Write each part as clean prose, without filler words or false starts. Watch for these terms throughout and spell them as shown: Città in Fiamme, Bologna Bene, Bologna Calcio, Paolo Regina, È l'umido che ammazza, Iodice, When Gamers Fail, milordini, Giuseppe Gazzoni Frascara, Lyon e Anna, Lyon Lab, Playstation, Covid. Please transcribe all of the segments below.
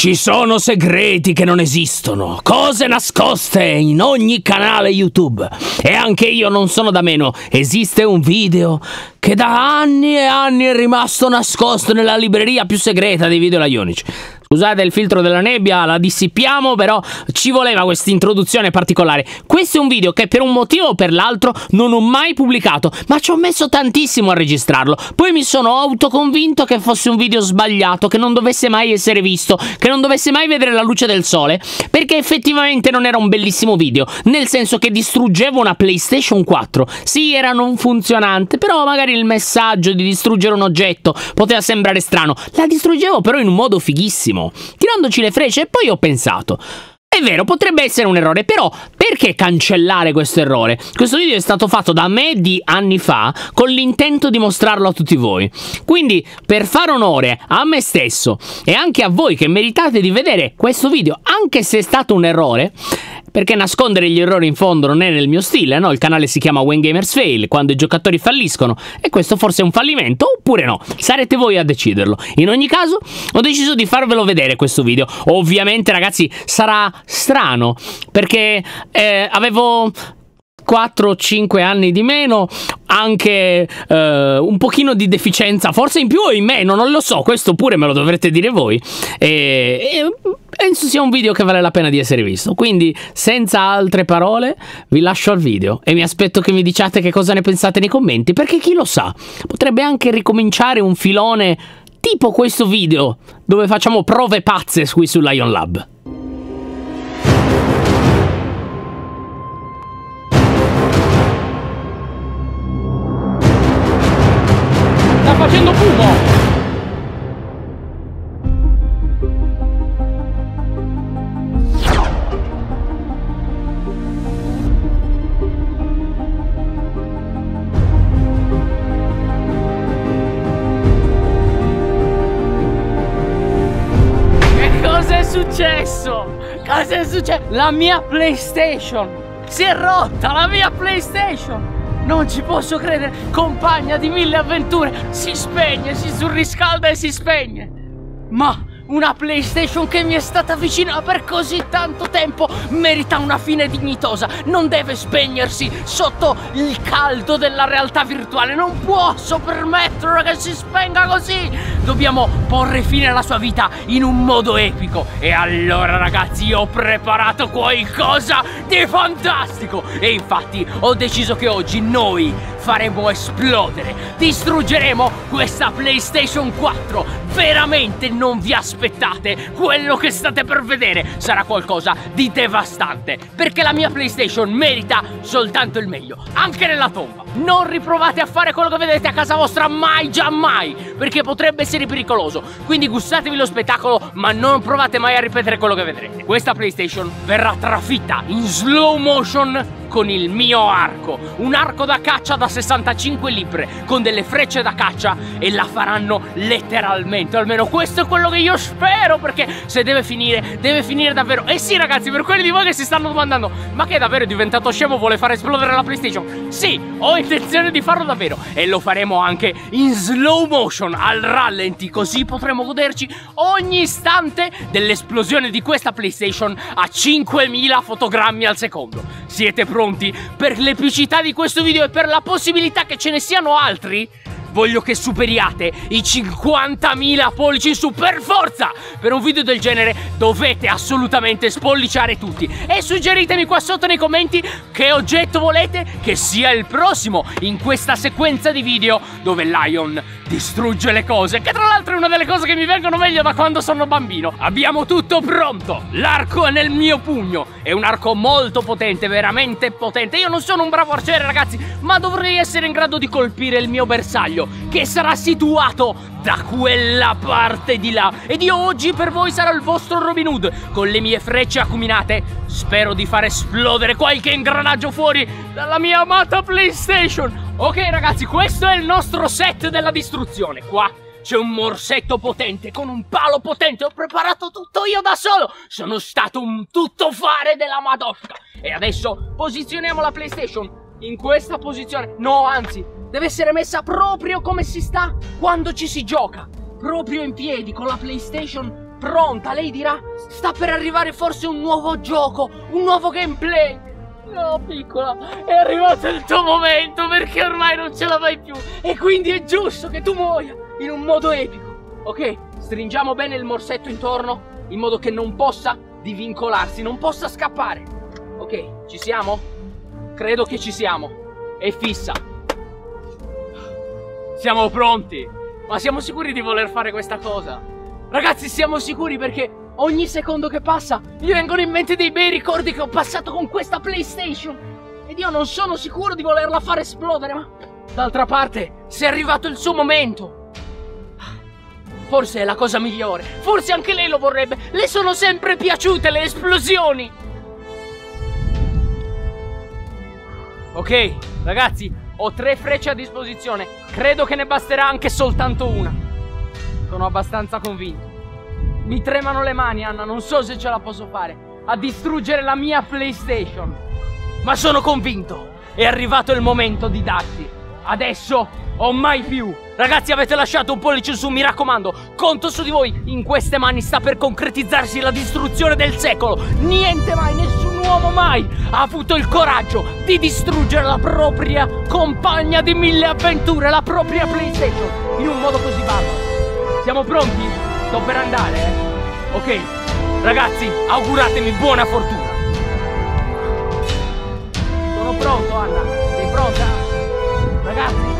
Ci sono segreti che non esistono, cose nascoste in ogni canale YouTube. E anche io non sono da meno. Esiste un video che da anni e anni è rimasto nascosto nella libreria più segreta dei video laionici. Scusate il filtro della nebbia, la dissipiamo, però ci voleva questa introduzione particolare. Questo è un video che per un motivo o per l'altro non ho mai pubblicato, ma ci ho messo tantissimo a registrarlo. Poi mi sono autoconvinto che fosse un video sbagliato, che non dovesse mai essere visto, che non dovesse mai vedere la luce del sole, perché effettivamente non era un bellissimo video, nel senso che distruggevo una PlayStation 4. Sì, era non funzionante, però magari il messaggio di distruggere un oggetto poteva sembrare strano. La distruggevo però in un modo fighissimo, tirandoci le frecce, e poi ho pensato: è vero, potrebbe essere un errore, però perché cancellare questo errore? Questo video è stato fatto da me di anni fa con l'intento di mostrarlo a tutti voi, quindi per fare onore a me stesso e anche a voi che meritate di vedere questo video, anche se è stato un errore, perché nascondere gli errori in fondo non è nel mio stile, no? Il canale si chiama When Gamers Fail, quando i giocatori falliscono, e questo forse è un fallimento, oppure no, sarete voi a deciderlo. In ogni caso, ho deciso di farvelo vedere questo video. Ovviamente, ragazzi, sarà strano, perché avevo 4-5 anni di meno, anche un pochino di deficienza, forse in più o in meno, non lo so, questo pure me lo dovrete dire voi, e penso sia un video che vale la pena di essere visto. Quindi, senza altre parole, vi lascio al video e mi aspetto che mi diciate che cosa ne pensate nei commenti, perché chi lo sa, potrebbe anche ricominciare un filone tipo questo video, dove facciamo prove pazze qui su Lyon Lab. Facendo fumo. Che cosa è successo? Cosa è successo? La mia PlayStation si è rotta, la mia PlayStation! Non ci posso credere, compagna di mille avventure, si spegne, si surriscalda e si spegne. Ma una PlayStation che mi è stata vicina per così tanto tempo merita una fine dignitosa, non deve spegnersi sotto il caldo della realtà virtuale, non posso permetterlo che si spenga così. Dobbiamo porre fine alla sua vita in un modo epico. E allora, ragazzi, io ho preparato qualcosa di fantastico, e infatti ho deciso che oggi noi faremo esplodere, distruggeremo questa PlayStation 4. Veramente non vi aspettate. Aspettate, quello che state per vedere sarà qualcosa di devastante, perché la mia PlayStation merita soltanto il meglio, anche nella tomba. Non riprovate a fare quello che vedete a casa vostra mai, già mai, perché potrebbe essere pericoloso. Quindi gustatevi lo spettacolo, ma non provate mai a ripetere quello che vedrete. Questa PlayStation verrà trafitta in slow motion con il mio arco, un arco da caccia da 65 libbre con delle frecce da caccia, e la faranno letteralmente, almeno questo è quello che io spero, perché se deve finire, deve finire davvero. E sì, ragazzi, per quelli di voi che si stanno domandando: ma che è davvero diventato scemo, vuole far esplodere la PlayStation? Sì, ho intenzione di farlo davvero, e lo faremo anche in slow motion, al rallenti, così potremo goderci ogni istante dell'esplosione di questa PlayStation a 5000 fotogrammi al secondo. Siete pronti per l'epicità di questo video e per la possibilità che ce ne siano altri? Voglio che superiate i 50.000 pollici su per forza! Per un video del genere dovete assolutamente spolliciare tutti, e suggeritemi qua sotto nei commenti che oggetto volete che sia il prossimo in questa sequenza di video dove Lyon distrugge le cose, che tra l'altro è una delle cose che mi vengono meglio da quando sono bambino. Abbiamo tutto pronto, l'arco è nel mio pugno, è un arco molto potente, veramente potente. Io non sono un bravo arciere, ragazzi, ma dovrei essere in grado di colpire il mio bersaglio, che sarà situato da quella parte di là, ed io oggi per voi sarò il vostro Robin Hood. Con le mie frecce acuminate spero di far esplodere qualche ingranaggio fuori dalla mia amata PlayStation. Ok, ragazzi, questo è il nostro set della distruzione. Qua c'è un morsetto potente con un palo potente, ho preparato tutto io da solo, sono stato un tuttofare della Madosca. E adesso posizioniamo la PlayStation in questa posizione, no, anzi, deve essere messa proprio come si sta quando ci si gioca, proprio in piedi, con la PlayStation pronta, lei dirà, sta per arrivare forse un nuovo gioco, un nuovo gameplay. No, piccola, è arrivato il tuo momento, perché ormai non ce la fai più, e quindi è giusto che tu muoia in un modo epico. Ok, stringiamo bene il morsetto intorno, in modo che non possa divincolarsi, non possa scappare. Ok, ci siamo? Credo che ci siamo. È fissa. Siamo pronti. Ma siamo sicuri di voler fare questa cosa? Ragazzi, siamo sicuri, perché ogni secondo che passa mi vengono in mente dei bei ricordi che ho passato con questa PlayStation, ed io non sono sicuro di volerla far esplodere. Ma d'altra parte, se è arrivato il suo momento, forse è la cosa migliore. Forse anche lei lo vorrebbe. Le sono sempre piaciute le esplosioni. Ok, ragazzi, ho 3 frecce a disposizione. Credo che ne basterà anche soltanto una. Sono abbastanza convinto. Mi tremano le mani, Anna. Non so se ce la posso fare a distruggere la mia PlayStation. Ma sono convinto. È arrivato il momento di darti. Adesso o mai più. Ragazzi, avete lasciato un pollice in su, mi raccomando, conto su di voi. In queste mani sta per concretizzarsi la distruzione del secolo. Niente mai, nessun uomo mai ha avuto il coraggio di distruggere la propria compagna di mille avventure, la propria PlayStation, in un modo così vago. Siamo pronti? Sto per andare, eh? Ok, ragazzi, auguratemi buona fortuna. Sono pronto, Anna, sei pronta? Ragazzi,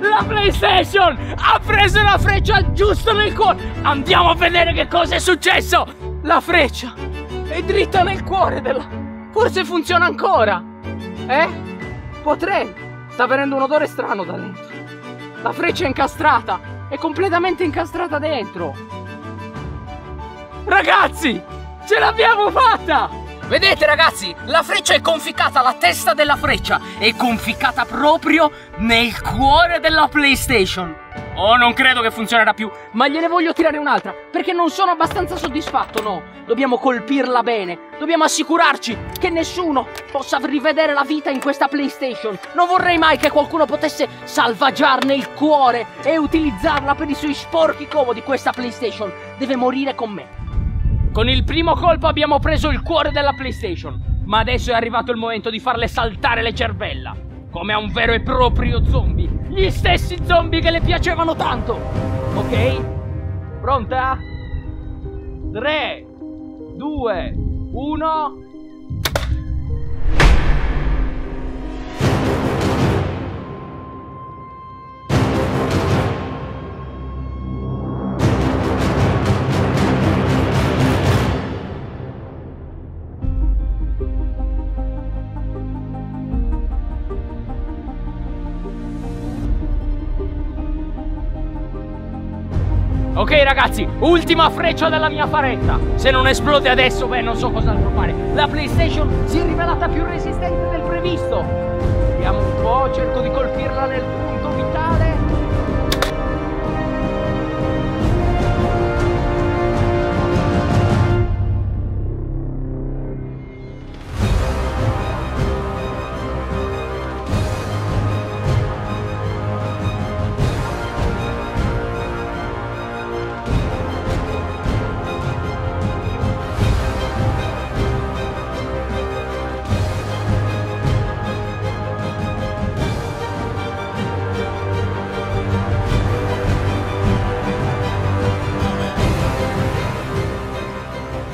la PlayStation ha preso la freccia giusto nel cuore. Andiamo a vedere che cosa è successo. La freccia è dritta nel cuore della... Forse funziona ancora. Eh? Potrei. Sta venendo un odore strano da dentro. La freccia è incastrata. È completamente incastrata dentro. Ragazzi, ce l'abbiamo fatta. Vedete, ragazzi, la freccia è conficcata, la testa della freccia è conficcata proprio nel cuore della PlayStation. Oh, non credo che funzionerà più, ma gliene voglio tirare un'altra, perché non sono abbastanza soddisfatto, no. Dobbiamo colpirla bene, dobbiamo assicurarci che nessuno possa rivedere la vita in questa PlayStation. Non vorrei mai che qualcuno potesse salvaggiarne il cuore e utilizzarla per i suoi sporchi comodi. Questa PlayStation deve morire con me. Con il primo colpo abbiamo preso il cuore della PlayStation, ma adesso è arrivato il momento di farle saltare le cervella, come a un vero e proprio zombie, gli stessi zombie che le piacevano tanto. Ok? Pronta? 3, 2, 1... Ok, ragazzi, ultima freccia della mia faretta. Se non esplode adesso, beh, non so cos'altro fare. La PlayStation si è rivelata più resistente del previsto. Vediamo un po', cerco di colpirla nel punto vitale.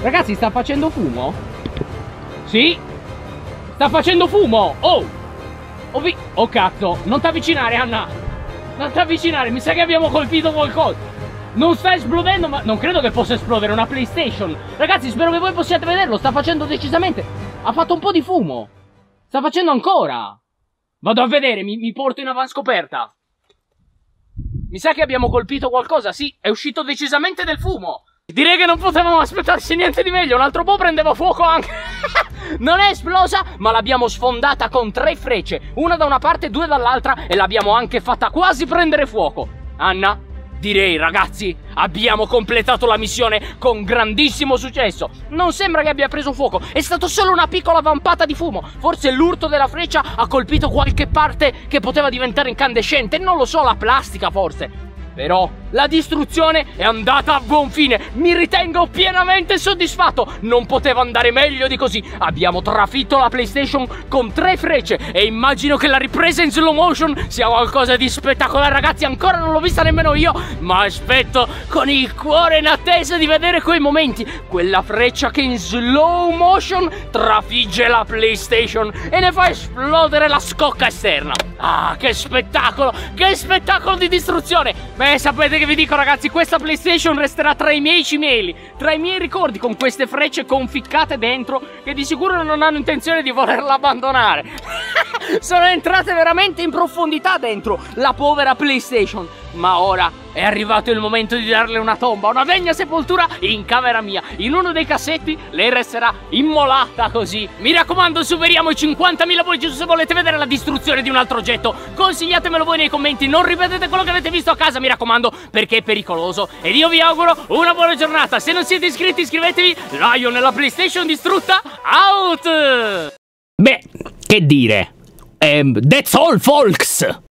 Ragazzi, sta facendo fumo? Sì, sta facendo fumo. Oh cazzo, non t'avvicinare, Anna, non t'avvicinare, mi sa che abbiamo colpito qualcosa. Non sta esplodendo, ma non credo che possa esplodere una PlayStation. Ragazzi, spero che voi possiate vederlo, sta facendo decisamente, ha fatto un po' di fumo, sta facendo ancora. Vado a vedere, mi porto in avanscoperta. Mi sa che abbiamo colpito qualcosa, sì, è uscito decisamente del fumo. Direi che non potevamo aspettarsi niente di meglio. Un altro po' prendeva fuoco anche. Non è esplosa, ma l'abbiamo sfondata con 3 frecce, una da una parte e 2 dall'altra, e l'abbiamo anche fatta quasi prendere fuoco. Anna, direi ragazzi, abbiamo completato la missione con grandissimo successo. Non sembra che abbia preso fuoco, è stato solo una piccola vampata di fumo. Forse l'urto della freccia ha colpito qualche parte che poteva diventare incandescente, non lo so, la plastica forse. Però la distruzione è andata a buon fine, mi ritengo pienamente soddisfatto, non poteva andare meglio di così. Abbiamo trafitto la PlayStation con 3 frecce e immagino che la ripresa in slow motion sia qualcosa di spettacolare ragazzi, ancora non l'ho vista nemmeno io, ma aspetto con il cuore in attesa di vedere quei momenti, quella freccia che in slow motion trafigge la PlayStation e ne fa esplodere la scocca esterna. Ah, che spettacolo di distruzione! Beh, sapete che vi dico ragazzi, questa PlayStation resterà tra i miei cimeli, tra i miei ricordi, con queste frecce conficcate dentro che di sicuro non hanno intenzione di volerla abbandonare. Sono entrate veramente in profondità dentro la povera PlayStation, ma ora è arrivato il momento di darle una tomba, una degna sepoltura in camera mia, in uno dei cassetti. Lei resterà immolata così. Mi raccomando, superiamo i 50.000 voti. Se volete vedere la distruzione di un altro oggetto, consigliatemelo voi nei commenti, non ripetete quello che avete visto a casa, mi raccomando, perché è pericoloso. Ed io vi auguro una buona giornata. Se non siete iscritti, iscrivetevi. Lyon nella PlayStation distrutta out. Beh, che dire, that's all folks.